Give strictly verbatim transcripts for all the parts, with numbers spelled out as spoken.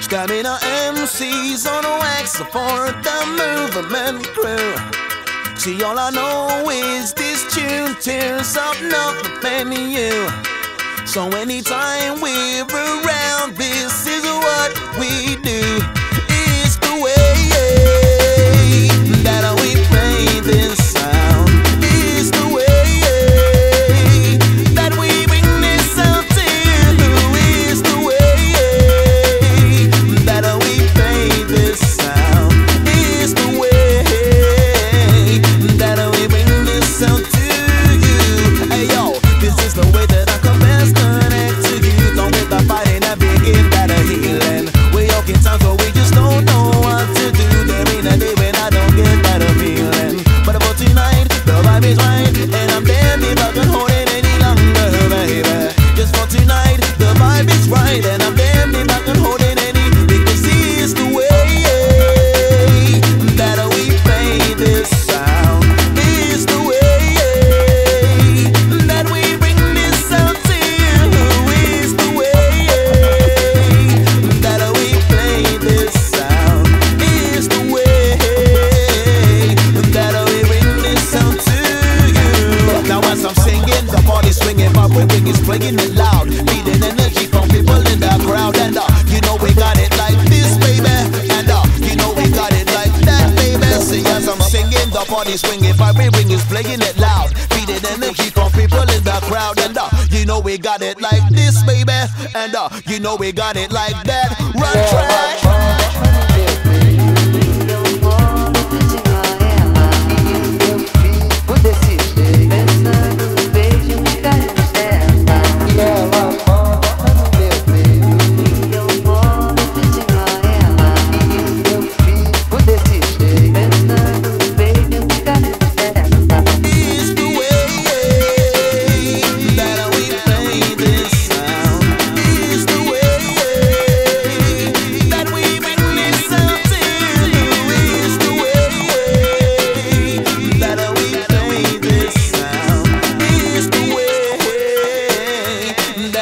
Scrubbing our M Cs on wax for the movement crew. See, all I know is this tune tears up nothing in you. So anytime we're around, this is what we do. It's the way that we play this sound. It's the way that we bring this out to you. It's the way party swinging, vibrant ring is playing it loud, feeding energy from people in the crowd. And uh, you know we got it like this, baby. And uh, you know we got it like that. Run track.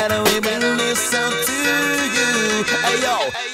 That we bring this sound to you. Hey yo.